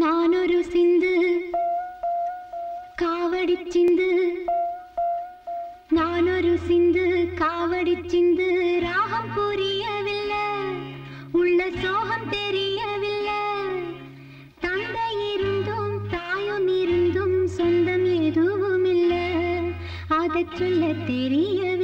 நான் ஒரு சிந்து காவடி சிந்து, நான் ஒரு சிந்து காவடி சிந்து. ராகம் புரியவில்லை, உள்ள சோகம் தெரியவில்லை. தந்தை இருந்தும் தாயும் இருந்தும் சொந்தம் எதுவும் இல்லை, அதை சொல்ல தெரியவில்லை.